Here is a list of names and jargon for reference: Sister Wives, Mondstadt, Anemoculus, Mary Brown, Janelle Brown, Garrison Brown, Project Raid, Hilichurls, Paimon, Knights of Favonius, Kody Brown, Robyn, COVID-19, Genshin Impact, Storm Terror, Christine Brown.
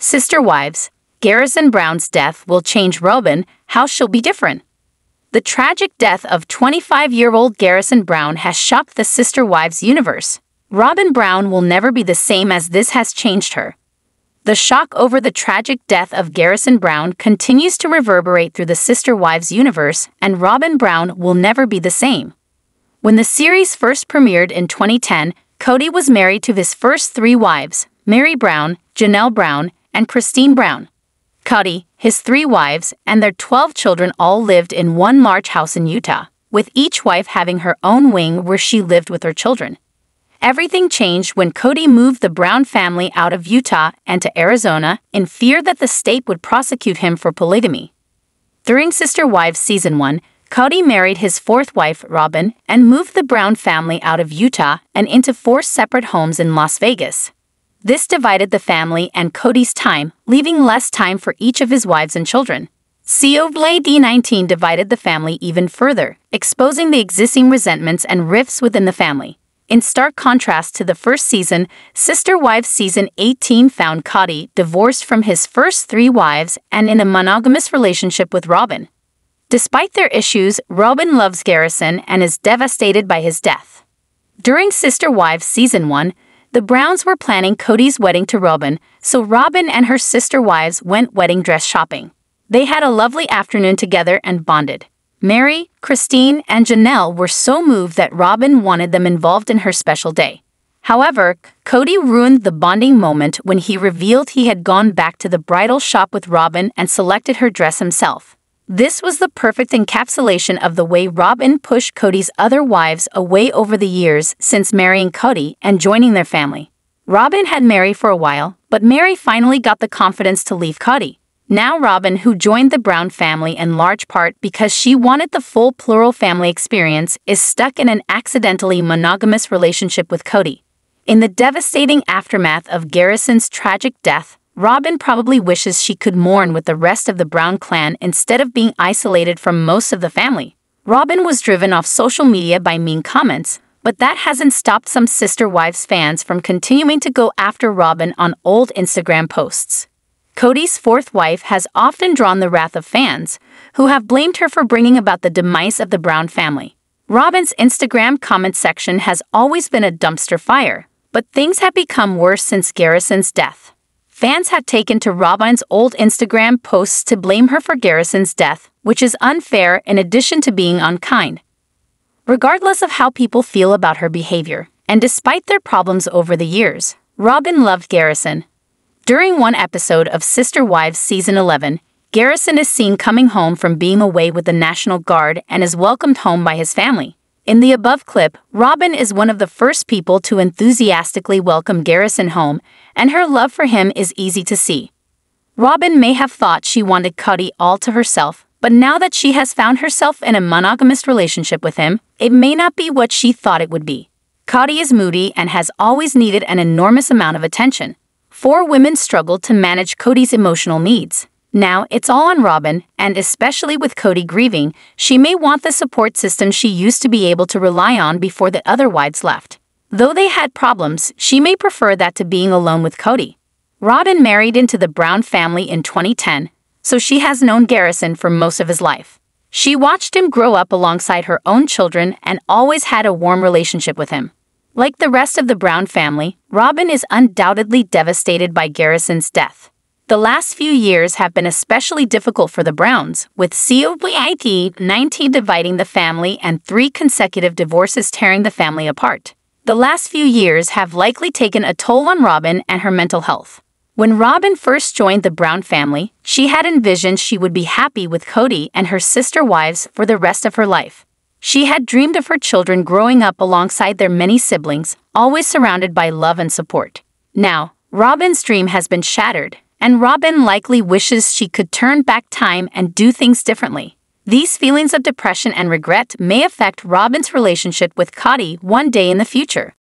Sister Wives, Garrison Brown's death will change Robyn, how she'll be different. The tragic death of 25-year-old Garrison Brown has shocked the Sister Wives universe. Robyn Brown will never be the same as this has changed her. The shock over the tragic death of Garrison Brown continues to reverberate through the Sister Wives universe, and Robyn Brown will never be the same. When the series first premiered in 2010, Kody was married to his first three wives, Mary Brown, Janelle Brown, and Christine Brown. Kody, his three wives, and their 12 children all lived in one large house in Utah, with each wife having her own wing where she lived with her children. Everything changed when Kody moved the Brown family out of Utah and to Arizona in fear that the state would prosecute him for polygamy. During Sister Wives Season 1, Kody married his fourth wife, Robyn, and moved the Brown family out of Utah and into four separate homes in Las Vegas. This divided the family and Kody's time, leaving less time for each of his wives and children. COVID-19 divided the family even further, exposing the existing resentments and rifts within the family. In stark contrast to the first season, Sister Wives Season 18 found Kody divorced from his first three wives and in a monogamous relationship with Robyn. Despite their issues, Robyn loves Garrison and is devastated by his death. During Sister Wives Season 1, the Browns were planning Kody's wedding to Robyn, so Robyn and her sister wives went wedding dress shopping. They had a lovely afternoon together and bonded. Mary, Christine, and Janelle were so moved that Robyn wanted them involved in her special day. However, Kody ruined the bonding moment when he revealed he had gone back to the bridal shop with Robyn and selected her dress himself. This was the perfect encapsulation of the way Robyn pushed Kody's other wives away over the years since marrying Kody and joining their family. Robyn had Mary for a while, but Mary finally got the confidence to leave Kody. Now Robyn, who joined the Brown family in large part because she wanted the full plural family experience, is stuck in an accidentally monogamous relationship with Kody. In the devastating aftermath of Garrison's tragic death, Robyn probably wishes she could mourn with the rest of the Brown clan instead of being isolated from most of the family. Robyn was driven off social media by mean comments, but that hasn't stopped some Sister Wives fans from continuing to go after Robyn on old Instagram posts. Kody's fourth wife has often drawn the wrath of fans, who have blamed her for bringing about the demise of the Brown family. Robyn's Instagram comment section has always been a dumpster fire, but things have become worse since Garrison's death. Fans have taken to Robyn's old Instagram posts to blame her for Garrison's death, which is unfair in addition to being unkind. Regardless of how people feel about her behavior, and despite their problems over the years, Robyn loved Garrison. During one episode of Sister Wives Season 11, Garrison is seen coming home from being away with the National Guard and is welcomed home by his family. In the above clip, Robyn is one of the first people to enthusiastically welcome Garrison home, and her love for him is easy to see. Robyn may have thought she wanted Kody all to herself, but now that she has found herself in a monogamous relationship with him, it may not be what she thought it would be. Kody is moody and has always needed an enormous amount of attention. Four women struggled to manage Kody's emotional needs. Now it's all on Robyn, and especially with Kody grieving, she may want the support system she used to be able to rely on before the other wives left. Though they had problems, she may prefer that to being alone with Kody. Robyn married into the Brown family in 2010, so she has known Garrison for most of his life. She watched him grow up alongside her own children and always had a warm relationship with him. Like the rest of the Brown family, Robyn is undoubtedly devastated by Garrison's death. The last few years have been especially difficult for the Browns, with COVID-19 dividing the family and three consecutive divorces tearing the family apart. The last few years have likely taken a toll on Robyn and her mental health. When Robyn first joined the Brown family, she had envisioned she would be happy with Kody and her sister wives for the rest of her life. She had dreamed of her children growing up alongside their many siblings, always surrounded by love and support. Now, Robyn's dream has been shattered, and Robyn likely wishes she could turn back time and do things differently. These feelings of depression and regret may affect Robyn's relationship with Kody one day in the future.